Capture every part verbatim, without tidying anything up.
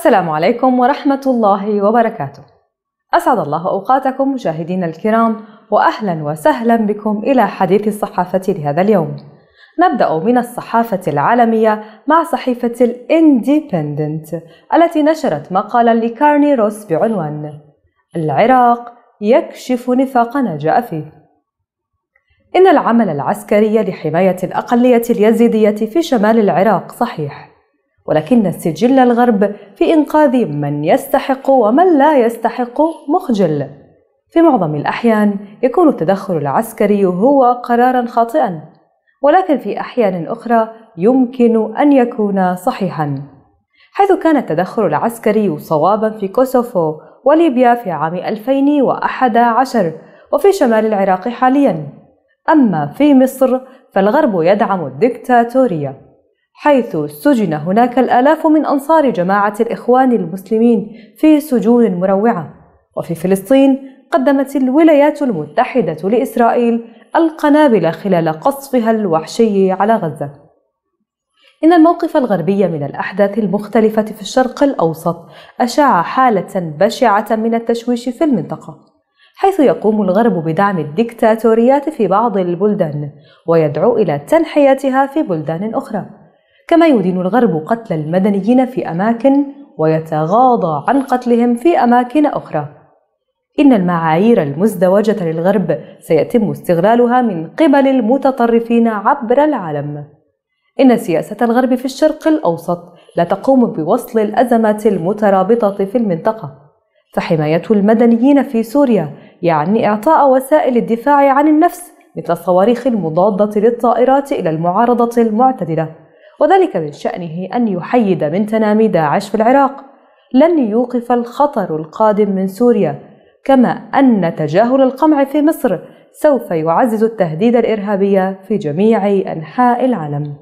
السلام عليكم ورحمة الله وبركاته. أسعد الله أوقاتكم مشاهدين الكرام، وأهلا وسهلا بكم إلى حديث الصحافة لهذا اليوم. نبدأ من الصحافة العالمية مع صحيفة الانديبندنت التي نشرت مقالا لكارني روس بعنوان العراق يكشف نفاقنا جاء فيه. إن العمل العسكري لحماية الأقلية اليزيدية في شمال العراق صحيح، ولكن السجل الغرب في إنقاذ من يستحق ومن لا يستحق مخجل. في معظم الأحيان يكون التدخل العسكري هو قراراً خاطئاً، ولكن في أحيان أخرى يمكن أن يكون صحيحاً، حيث كان التدخل العسكري صواباً في كوسوفو وليبيا في عام ألفين وأحد عشر وفي شمال العراق حالياً. أما في مصر فالغرب يدعم الدكتاتورية، حيث سجن هناك الآلاف من أنصار جماعة الإخوان المسلمين في سجون مروعة. وفي فلسطين قدمت الولايات المتحدة لإسرائيل القنابل خلال قصفها الوحشي على غزة. إن الموقف الغربي من الأحداث المختلفة في الشرق الأوسط أشاع حالة بشعة من التشويش في المنطقة، حيث يقوم الغرب بدعم الدكتاتوريات في بعض البلدان ويدعو إلى تنحيتها في بلدان أخرى، كما يدين الغرب قتل المدنيين في أماكن ويتغاضى عن قتلهم في أماكن أخرى. إن المعايير المزدوجة للغرب سيتم استغلالها من قبل المتطرفين عبر العالم. إن سياسة الغرب في الشرق الأوسط لا تقوم بوصل الأزمات المترابطة في المنطقة، فحماية المدنيين في سوريا يعني إعطاء وسائل الدفاع عن النفس مثل الصواريخ المضادة للطائرات إلى المعارضة المعتدلة، وذلك من شأنه أن يحيد من تنامي داعش في العراق. لن يوقف الخطر القادم من سوريا، كما أن تجاهل القمع في مصر سوف يعزز التهديد الإرهابي في جميع أنحاء العالم.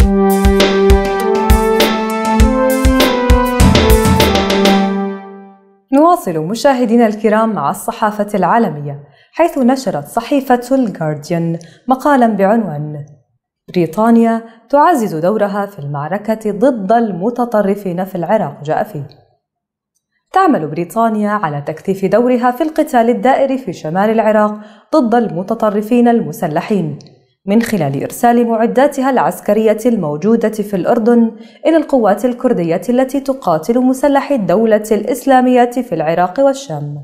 نواصل مشاهدينا الكرام مع الصحافة العالمية، حيث نشرت صحيفة الجارديان مقالا بعنوان بريطانيا تعزز دورها في المعركة ضد المتطرفين في العراق جاء فيه. تعمل بريطانيا على تكثيف دورها في القتال الدائري في شمال العراق ضد المتطرفين المسلحين من خلال إرسال معداتها العسكرية الموجودة في الأردن إلى القوات الكردية التي تقاتل مسلحي الدولة الإسلامية في العراق والشام.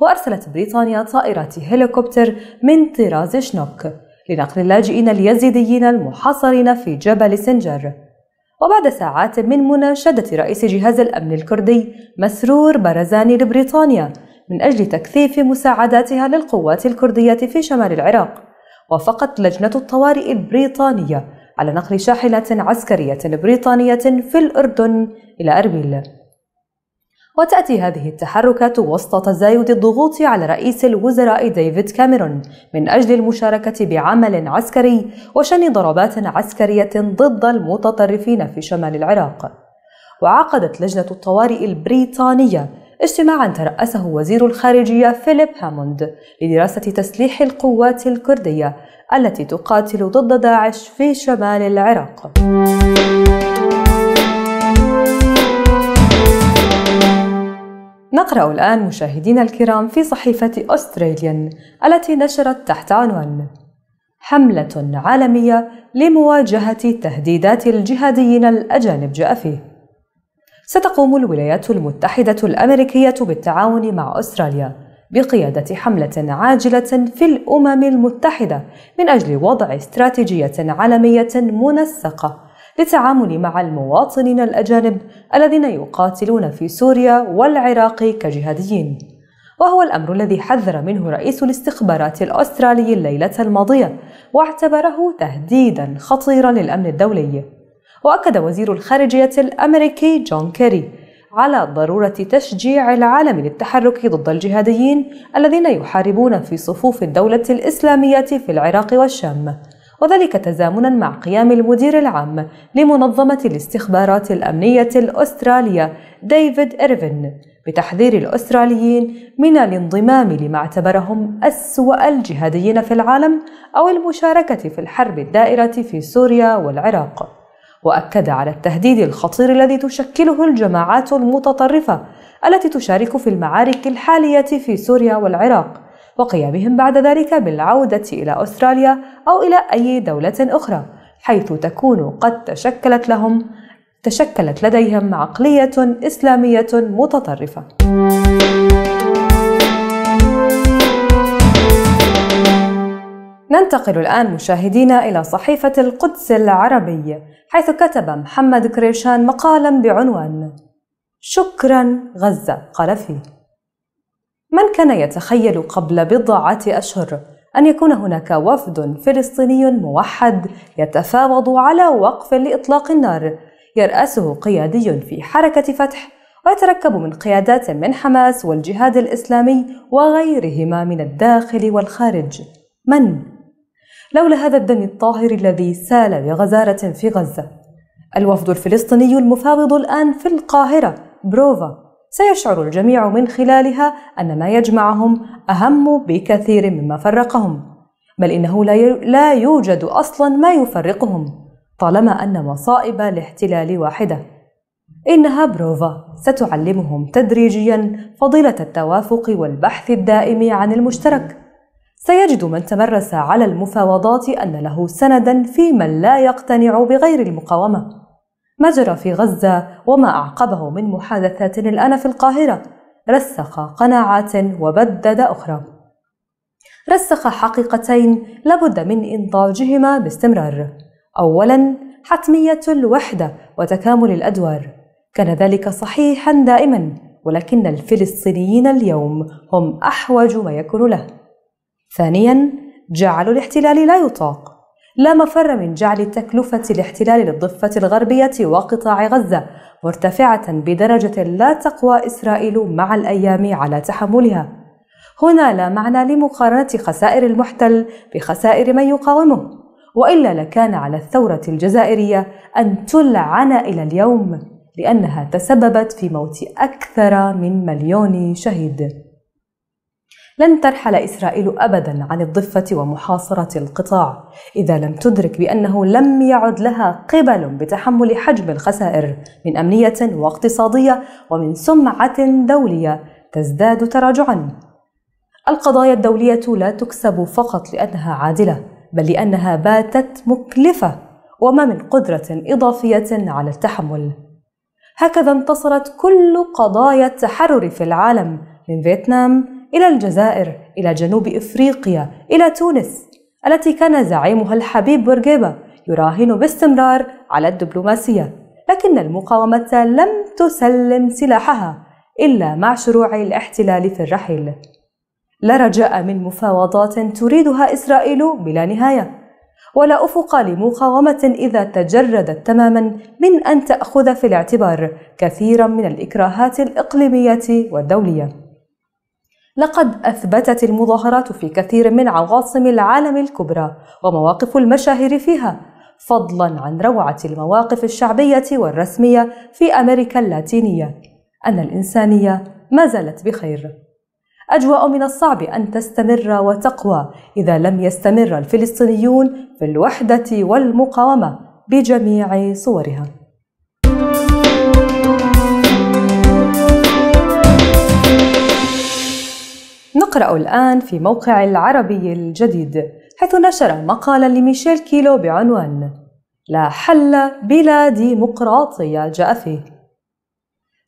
وأرسلت بريطانيا طائرة هليكوبتر من طراز شنوك لنقل اللاجئين اليزيديين المحاصرين في جبل سنجر. وبعد ساعات من مناشدة رئيس جهاز الأمن الكردي مسرور برزاني لبريطانيا من أجل تكثيف مساعداتها للقوات الكردية في شمال العراق، وافقت لجنة الطوارئ البريطانية على نقل شاحنة عسكرية بريطانية في الأردن إلى أربيل. وتأتي هذه التحركات وسط تزايد الضغوط على رئيس الوزراء ديفيد كاميرون من أجل المشاركة بعمل عسكري وشن ضربات عسكرية ضد المتطرفين في شمال العراق. وعقدت لجنة الطوارئ البريطانية اجتماعا ترأسه وزير الخارجية فيليب هاموند لدراسة تسليح القوات الكردية التي تقاتل ضد داعش في شمال العراق. نقرأ الآن مشاهدينا الكرام في صحيفة أستراليان التي نشرت تحت عنوان حملة عالمية لمواجهة تهديدات الجهاديين الأجانب جاء فيه. ستقوم الولايات المتحدة الأمريكية بالتعاون مع أستراليا بقيادة حملة عاجلة في الأمم المتحدة من أجل وضع استراتيجية عالمية منسقة للتعامل مع المواطنين الأجانب الذين يقاتلون في سوريا والعراق كجهاديين، وهو الأمر الذي حذر منه رئيس الاستخبارات الأسترالي الليلة الماضية واعتبره تهديداً خطيراً للأمن الدولي. وأكد وزير الخارجية الأمريكي جون كيري على ضرورة تشجيع العالم للتحرك ضد الجهاديين الذين يحاربون في صفوف الدولة الإسلامية في العراق والشام، وذلك تزامنا مع قيام المدير العام لمنظمة الاستخبارات الأمنية الأسترالية ديفيد إيرفين بتحذير الأستراليين من الانضمام لما اعتبرهم أسوأ الجهاديين في العالم أو المشاركة في الحرب الدائرة في سوريا والعراق. وأكد على التهديد الخطير الذي تشكله الجماعات المتطرفة التي تشارك في المعارك الحالية في سوريا والعراق، وقيامهم بعد ذلك بالعودة إلى أستراليا أو إلى أي دولة أخرى، حيث تكون قد تشكلت لهم تشكلت لديهم عقلية إسلامية متطرفة. ننتقل الآن مشاهدينا إلى صحيفة القدس العربية، حيث كتب محمد كريشان مقالا بعنوان شكرا غزة. قال فيه: من كان يتخيل قبل بضعة أشهر أن يكون هناك وفد فلسطيني موحد يتفاوض على وقف لإطلاق النار يرأسه قيادي في حركة فتح ويتركب من قيادات من حماس والجهاد الإسلامي وغيرهما من الداخل والخارج؟ من؟ لولا هذا الدم الطاهر الذي سال بغزارة في غزة. الوفد الفلسطيني المفاوض الآن في القاهرة بروفا سيشعر الجميع من خلالها أن ما يجمعهم أهم بكثير مما فرقهم، بل إنه لا يوجد أصلا ما يفرقهم طالما أن مصائب الاحتلال واحدة. إنها بروفا ستعلمهم تدريجيا فضيلة التوافق والبحث الدائم عن المشترك. سيجد من تمرس على المفاوضات أن له سندا في من لا يقتنع بغير المقاومة. ما جرى في غزة وما أعقبه من محادثات الآن في القاهرة رسخ قناعات وبدد أخرى، رسخ حقيقتين لابد من إنضاجهما باستمرار. أولا، حتمية الوحدة وتكامل الأدوار، كان ذلك صحيحا دائما، ولكن الفلسطينيين اليوم هم أحوج ما يكون له. ثانياً، جعل الاحتلال لا يطاق، لا مفر من جعل تكلفة الاحتلال للضفة الغربية وقطاع غزة مرتفعة بدرجة لا تقوى إسرائيل مع الأيام على تحملها. هنا لا معنى لمقارنة خسائر المحتل بخسائر من يقاومه، وإلا لكان على الثورة الجزائرية أن تلعن إلى اليوم، لأنها تسببت في موت أكثر من مليون شهيد. لن ترحل إسرائيل أبداً عن الضفة ومحاصرة القطاع إذا لم تدرك بأنه لم يعد لها قبل بتحمل حجم الخسائر من أمنية واقتصادية ومن سمعة دولية تزداد تراجعاً. القضايا الدولية لا تكسب فقط لأنها عادلة، بل لأنها باتت مكلفة وما من قدرة إضافية على التحمل. هكذا انتصرت كل قضايا التحرر في العالم، من فيتنام إلى الجزائر، إلى جنوب إفريقيا، إلى تونس، التي كان زعيمها الحبيب بورقيبة يراهن باستمرار على الدبلوماسية، لكن المقاومة لم تسلم سلاحها إلا مع شروع الاحتلال في الرحيل. لا رجاء من مفاوضات تريدها إسرائيل بلا نهاية، ولا أفق لمقاومة إذا تجردت تماما من أن تأخذ في الاعتبار كثيرا من الإكراهات الإقليمية والدولية. لقد أثبتت المظاهرات في كثير من عواصم العالم الكبرى ومواقف المشاهير فيها، فضلا عن روعة المواقف الشعبية والرسمية في أمريكا اللاتينية، أن الإنسانية ما زالت بخير. أجواء من الصعب أن تستمر وتقوى إذا لم يستمر الفلسطينيون في الوحدة والمقاومة بجميع صورها. نقرأ الآن في موقع العربي الجديد، حيث نشر مقالا لميشيل كيلو بعنوان لا حل بلا ديمقراطية. جاء فيه: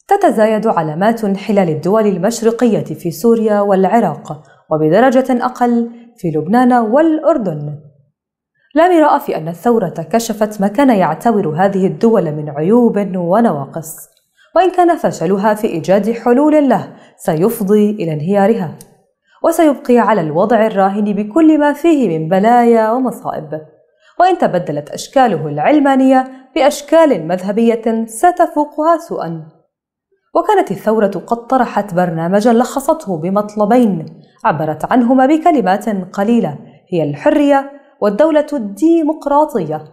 تتزايد علامات انحلال الدول المشرقية في سوريا والعراق، وبدرجة أقل في لبنان والأردن. لا مراء في أن الثورة كشفت ما كان يعتبر هذه الدول من عيوب ونواقص، وإن كان فشلها في إيجاد حلول له سيفضي إلى انهيارها، وسيبقي على الوضع الراهن بكل ما فيه من بلايا ومصائب. وإن تبدلت أشكاله العلمانية بأشكال مذهبية ستفوقها سوءا. وكانت الثورة قد طرحت برنامجا لخصته بمطلبين عبرت عنهما بكلمات قليلة، هي الحرية والدولة الديمقراطية.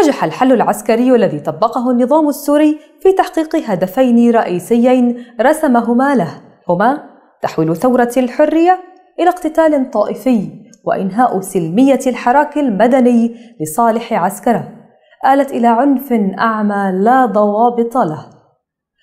نجح الحل العسكري الذي طبقه النظام السوري في تحقيق هدفين رئيسيين رسمهما له، هما تحويل ثورة الحرية إلى اقتتال طائفي وإنهاء سلمية الحراك المدني لصالح عسكره، آلت إلى عنف أعمى لا ضوابط له.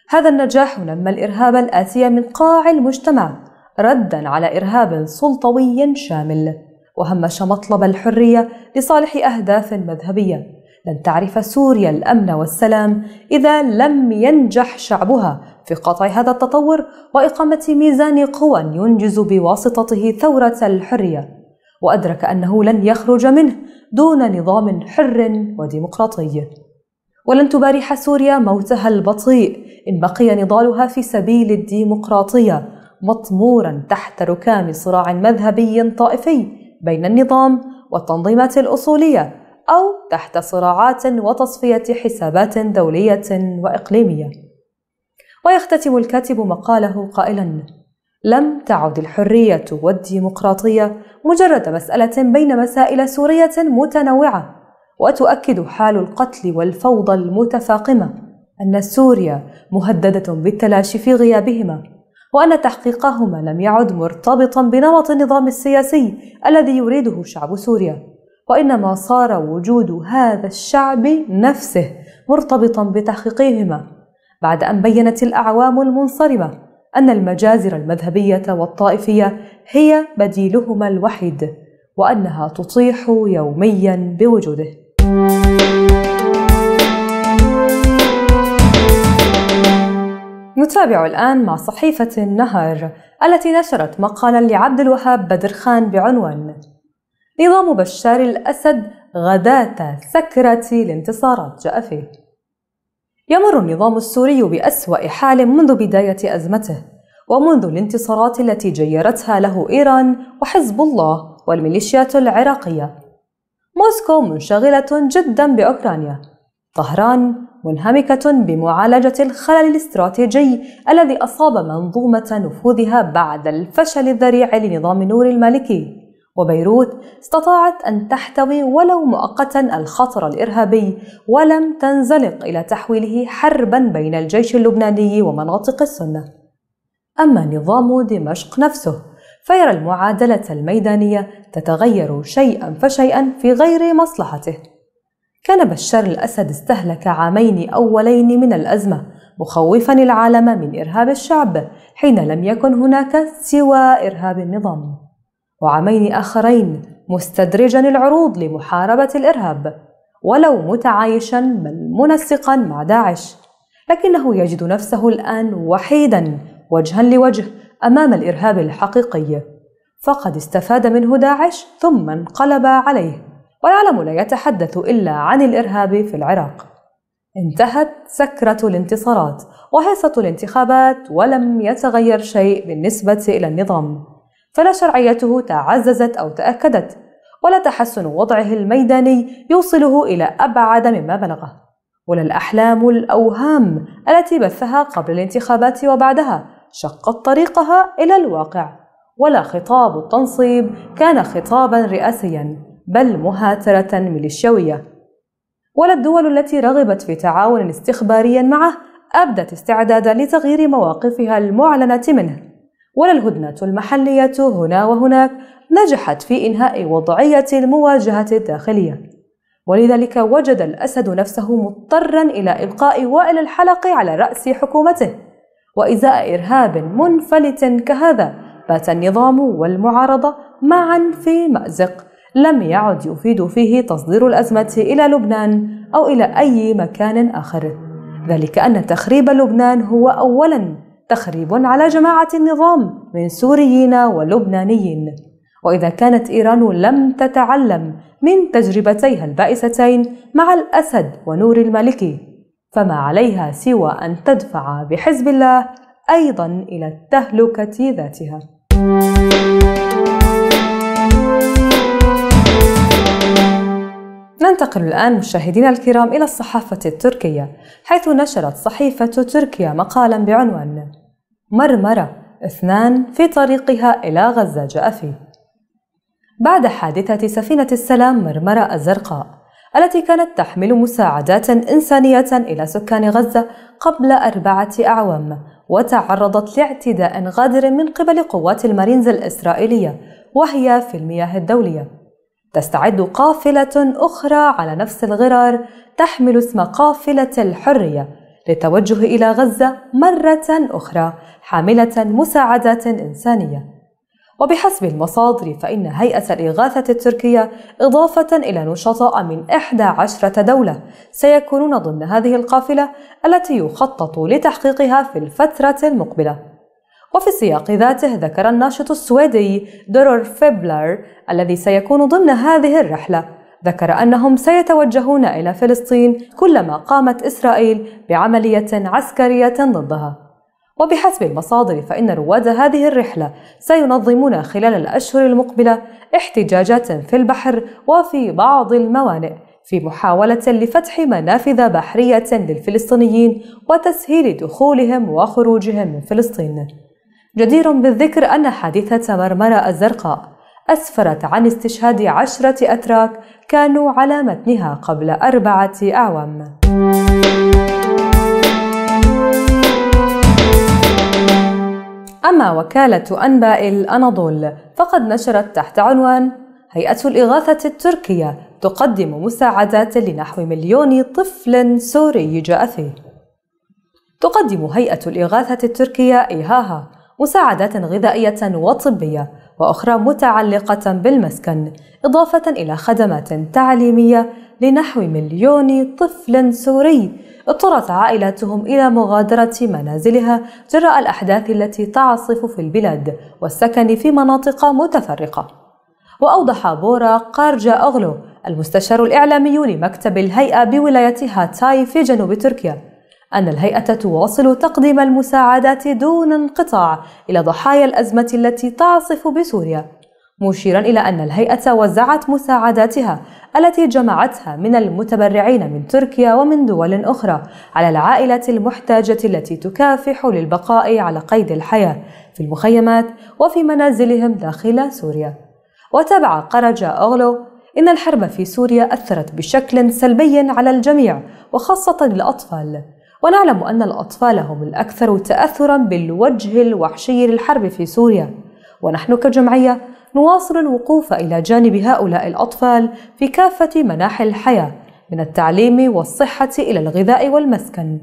هذا النجاح نمى الإرهاب الآتي من قاع المجتمع رداً على إرهاب سلطوي شامل، وهمش مطلب الحرية لصالح أهداف مذهبية. لن تعرف سوريا الأمن والسلام إذا لم ينجح شعبها في قطع هذا التطور وإقامة ميزان قوى ينجز بواسطته ثورة الحرية، وأدرك أنه لن يخرج منه دون نظام حر وديمقراطي. ولن تبارح سوريا موتها البطيء إن بقي نضالها في سبيل الديمقراطية مطمورا تحت ركام صراع مذهبي طائفي بين النظام والتنظيمات الأصولية، أو تحت صراعات وتصفية حسابات دولية وإقليمية. ويختتم الكاتب مقاله قائلا: لم تعد الحرية والديمقراطية مجرد مسألة بين مسائل سورية متنوعة، وتؤكد حال القتل والفوضى المتفاقمة أن سوريا مهددة بالتلاشي في غيابهما، وأن تحقيقهما لم يعد مرتبطا بنمط النظام السياسي الذي يريده شعب سوريا، وإنما صار وجود هذا الشعب نفسه مرتبطا بتحقيقهما، بعد أن بينت الأعوام المنصرمة أن المجازر المذهبية والطائفية هي بديلهما الوحيد، وأنها تطيح يوميا بوجوده. نتابع الآن مع صحيفة النهار التي نشرت مقالا لعبد الوهاب بدر خان بعنوان: نظام بشار الأسد غداة سكرة الانتصارات جاء فيه. يمر النظام السوري بأسوأ حال منذ بداية أزمته، ومنذ الانتصارات التي جيرتها له إيران وحزب الله والميليشيات العراقية. موسكو منشغلة جدا بأوكرانيا، طهران منهمكة بمعالجة الخلل الاستراتيجي الذي أصاب منظومة نفوذها بعد الفشل الذريع لنظام نور المالكي، وبيروت استطاعت أن تحتوي ولو مؤقتا الخطر الإرهابي ولم تنزلق إلى تحويله حربا بين الجيش اللبناني ومناطق السنة. أما نظام دمشق نفسه فيرى المعادلة الميدانية تتغير شيئا فشيئا في غير مصلحته. كان بشار الأسد استهلك عامين أولين من الأزمة مخوفا العالم من إرهاب الشعب حين لم يكن هناك سوى إرهاب النظام، وعامين آخرين مستدرجا العروض لمحاربة الإرهاب، ولو متعايشا بل منسقا مع داعش، لكنه يجد نفسه الآن وحيدا وجها لوجه أمام الإرهاب الحقيقي، فقد استفاد منه داعش ثم انقلب عليه، والعالم لا يتحدث إلا عن الإرهاب في العراق. انتهت سكرة الانتصارات وهيصة الانتخابات ولم يتغير شيء بالنسبة إلى النظام، فلا شرعيته تعززت أو تأكدت، ولا تحسن وضعه الميداني يوصله إلى أبعد مما بلغه، ولا الأحلام الأوهام التي بثها قبل الانتخابات وبعدها شقت طريقها إلى الواقع، ولا خطاب التنصيب كان خطابا رئاسيا بل مهاترة ميليشيوية، ولا الدول التي رغبت في تعاون استخباريا معه أبدت استعدادا لتغيير مواقفها المعلنة منه، ولا الهدنة المحلية هنا وهناك نجحت في إنهاء وضعية المواجهة الداخلية. ولذلك وجد الأسد نفسه مضطرا إلى إلقاء وائل الحلقي على رأس حكومته، وإزاء إرهاب منفلت كهذا بات النظام والمعارضة معا في مأزق لم يعد يفيد فيه تصدير الأزمة إلى لبنان أو إلى أي مكان آخر، ذلك أن تخريب لبنان هو أولا تخريب على جماعة النظام من سوريين ولبنانيين، وإذا كانت إيران لم تتعلم من تجربتيها البائستين مع الأسد ونور المالكي، فما عليها سوى أن تدفع بحزب الله أيضا إلى التهلكة ذاتها. ننتقل الآن مشاهدينا الكرام إلى الصحافة التركية، حيث نشرت صحيفة تركيا مقالا بعنوان: مرمرة اثنان في طريقها إلى غزة جاء فيه. بعد حادثة سفينة السلام مرمرة الزرقاء التي كانت تحمل مساعدات إنسانية إلى سكان غزة قبل أربعة أعوام، وتعرضت لاعتداء غادر من قبل قوات المارينز الإسرائيلية وهي في المياه الدولية، تستعد قافلة أخرى على نفس الغرار تحمل اسم قافلة الحرية للتوجه إلى غزة مرة أخرى حاملة مساعدات إنسانية. وبحسب المصادر فإن هيئة الإغاثة التركية إضافة إلى نشطاء من إحدى عشرة دولة سيكونون ضمن هذه القافلة التي يخطط لتحقيقها في الفترة المقبلة. وفي السياق ذاته ذكر الناشط السويدي درور فيبلر الذي سيكون ضمن هذه الرحلة ذكر أنهم سيتوجهون إلى فلسطين كلما قامت إسرائيل بعملية عسكرية ضدها. وبحسب المصادر فإن رواد هذه الرحلة سينظمون خلال الأشهر المقبلة احتجاجات في البحر وفي بعض الموانئ في محاولة لفتح منافذ بحرية للفلسطينيين وتسهيل دخولهم وخروجهم من فلسطين. جدير بالذكر أن حادثة مرمرة الزرقاء أسفرت عن استشهاد عشرة أتراك كانوا على متنها قبل أربعة أعوام. أما وكالة أنباء الأناضول فقد نشرت تحت عنوان هيئة الإغاثة التركية تقدم مساعدات لنحو مليون طفل سوري جاثي. تقدم هيئة الإغاثة التركية إيهاها مساعدات غذائية وطبية وأخرى متعلقة بالمسكن إضافة إلى خدمات تعليمية لنحو مليون طفل سوري اضطرت عائلاتهم إلى مغادرة منازلها جراء الأحداث التي تعصف في البلاد والسكن في مناطق متفرقة. وأوضح بورا قارجا أغلو المستشار الإعلامي لمكتب الهيئة بولاية هاتاي في جنوب تركيا أن الهيئة تواصل تقديم المساعدات دون انقطاع إلى ضحايا الأزمة التي تعصف بسوريا، مشيرا إلى أن الهيئة وزعت مساعداتها التي جمعتها من المتبرعين من تركيا ومن دول أخرى على العائلات المحتاجة التي تكافح للبقاء على قيد الحياة في المخيمات وفي منازلهم داخل سوريا. وتابع قرجا أغلو إن الحرب في سوريا أثرت بشكل سلبي على الجميع وخاصة الأطفال، ونعلم أن الأطفال هم الأكثر تأثرا بالوجه الوحشي للحرب في سوريا، ونحن كجمعية نواصل الوقوف إلى جانب هؤلاء الأطفال في كافة مناحي الحياة من التعليم والصحة إلى الغذاء والمسكن،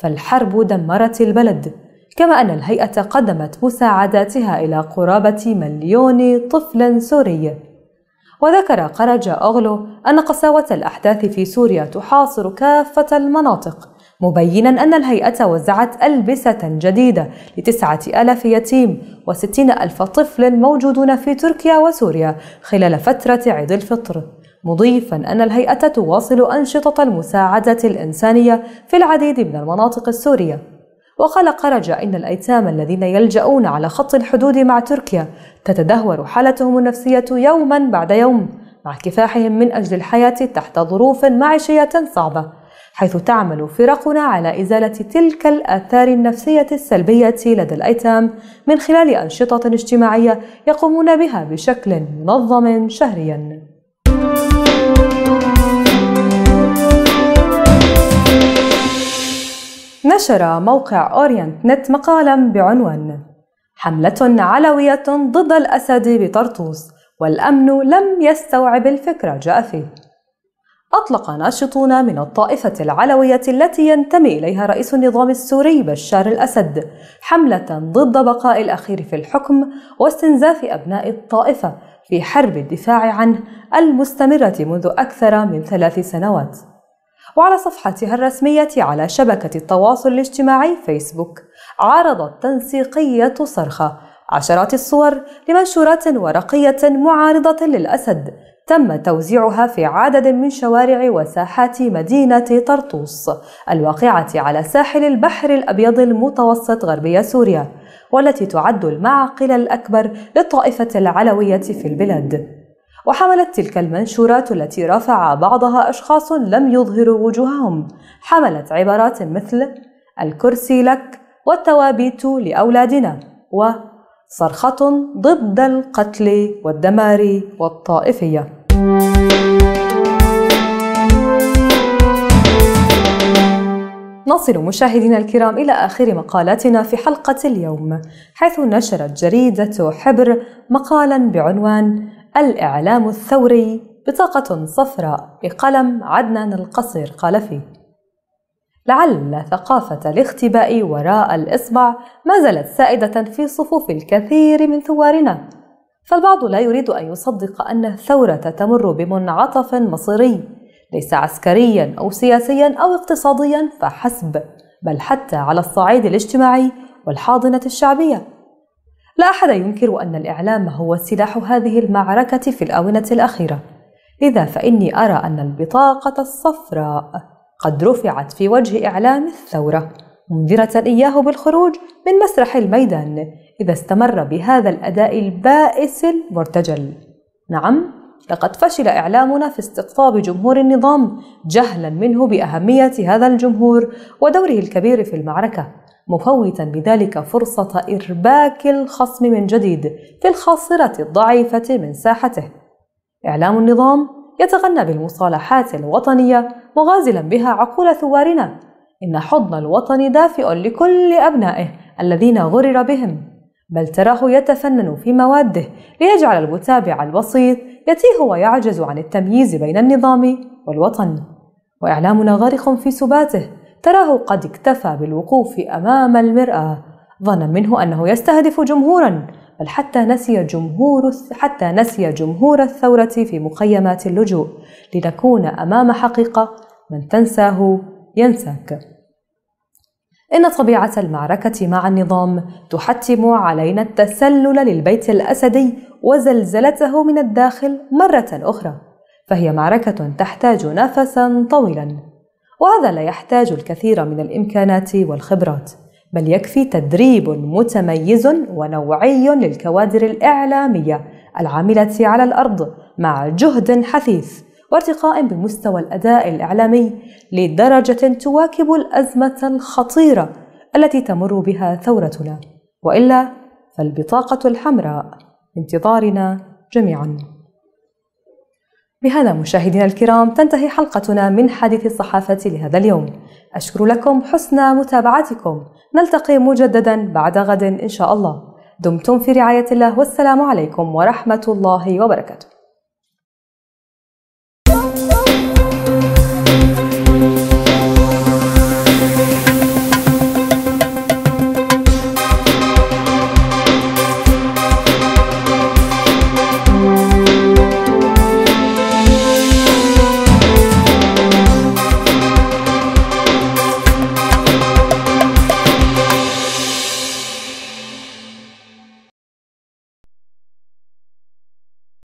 فالحرب دمرت البلد. كما أن الهيئة قدمت مساعداتها إلى قرابة مليون طفل سوري. وذكر قرجا أغلو أن قساوة الأحداث في سوريا تحاصر كافة المناطق، مبينا أن الهيئة وزعت ألبسة جديدة لتسعة آلاف يتيم وستين ألف طفل موجودون في تركيا وسوريا خلال فترة عيد الفطر، مضيفا أن الهيئة تواصل أنشطة المساعدة الإنسانية في العديد من المناطق السورية. وقال قرجا إن الأيتام الذين يلجؤون على خط الحدود مع تركيا تتدهور حالتهم النفسية يوما بعد يوم مع كفاحهم من أجل الحياة تحت ظروف معيشية صعبة، حيث تعمل فرقنا على إزالة تلك الآثار النفسية السلبية لدى الأيتام من خلال أنشطة اجتماعية يقومون بها بشكل منظم شهريا. نشر موقع أورينت نت مقالا بعنوان حملة علوية ضد الأسد بطرطوس والأمن لم يستوعب الفكرة جاثي. أطلق ناشطون من الطائفة العلوية التي ينتمي إليها رئيس النظام السوري بشار الأسد حملة ضد بقاء الأخير في الحكم واستنزاف أبناء الطائفة في حرب الدفاع عنه المستمرة منذ أكثر من ثلاث سنوات. وعلى صفحتها الرسمية على شبكة التواصل الاجتماعي فيسبوك عرضت تنسيقية صرخة عشرات الصور لمنشورات ورقية معارضة للأسد تم توزيعها في عدد من شوارع وساحات مدينة طرطوس الواقعة على ساحل البحر الأبيض المتوسط غربي سوريا، والتي تعد المعقل الأكبر للطائفة العلوية في البلاد. وحملت تلك المنشورات التي رفع بعضها أشخاص لم يظهروا وجوههم حملت عبارات مثل الكرسي لك والتوابيت لأولادنا و صرخة ضد القتل والدمار والطائفية. نصل مشاهدينا الكرام إلى آخر مقالاتنا في حلقة اليوم، حيث نشرت جريدة حبر مقالا بعنوان الإعلام الثوري بطاقة صفراء بقلم عدنان القصير قال فيه: لعل ثقافة الاختباء وراء الإصبع ما زالت سائدة في صفوف الكثير من ثوارنا، فالبعض لا يريد أن يصدق أن الثورة تمر بمنعطف مصيري ليس عسكريا أو سياسيا أو اقتصاديا فحسب، بل حتى على الصعيد الاجتماعي والحاضنة الشعبية. لا أحد ينكر أن الإعلام هو سلاح هذه المعركة في الآونة الأخيرة، لذا فإني أرى أن البطاقة الصفراء قد رفعت في وجه إعلام الثورة، منذرة إياه بالخروج من مسرح الميدان إذا استمر بهذا الأداء البائس المرتجل. نعم، لقد فشل إعلامنا في استقطاب جمهور النظام جهلا منه بأهمية هذا الجمهور ودوره الكبير في المعركة، مفوتا بذلك فرصة إرباك الخصم من جديد في الخاصرة الضعيفة من ساحته. إعلام النظام يتغنى بالمصطلحات الوطنية مغازلا بها عقول ثوارنا. إن حضن الوطن دافئ لكل أبنائه الذين غرر بهم، بل تراه يتفنن في مواده ليجعل المتابع البسيط يتيه ويعجز عن التمييز بين النظام والوطن. وإعلامنا غارق في سباته، تراه قد اكتفى بالوقوف أمام المرآة ظنا منه أنه يستهدف جمهورا، بل حتى نسي جمهور حتى نسي جمهور الثورة في مخيمات اللجوء، لنكون أمام حقيقة من تنساه ينساك. إن طبيعة المعركة مع النظام تحتم علينا التسلل للبيت الأسدي وزلزلته من الداخل مرة أخرى، فهي معركة تحتاج نفسا طويلا، وهذا لا يحتاج الكثير من الإمكانات والخبرات، بل يكفي تدريب متميز ونوعي للكوادر الإعلامية العاملة على الأرض مع جهد حثيث وارتقاء بمستوى الأداء الإعلامي لدرجة تواكب الأزمة الخطيرة التي تمر بها ثورتنا، وإلا فالبطاقة الحمراء انتظارنا جميعا. بهذا مشاهدينا الكرام تنتهي حلقتنا من حديث الصحافة لهذا اليوم. أشكر لكم حسن متابعتكم، نلتقي مجددا بعد غد إن شاء الله. دمتم في رعاية الله، والسلام عليكم ورحمة الله وبركاته.